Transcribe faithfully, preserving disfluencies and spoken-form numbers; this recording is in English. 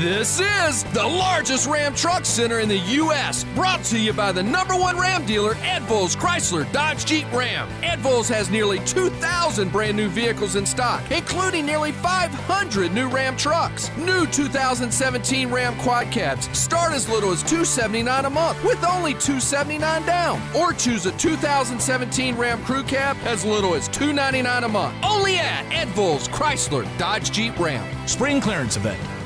This is the largest Ram Truck Center in the U S Brought to you by the number one Ram dealer, Ed Voyles Chrysler Dodge Jeep Ram. Ed Voyles has nearly two thousand brand new vehicles in stock, including nearly five hundred new Ram trucks. New two thousand seventeen Ram Quad Cabs start as little as two hundred seventy-nine dollars a month with only two hundred seventy-nine dollars down. Or choose a two thousand seventeen Ram Crew Cab as little as two hundred ninety-nine dollars a month. Only at Ed Voyles Chrysler Dodge Jeep Ram. Spring clearance event.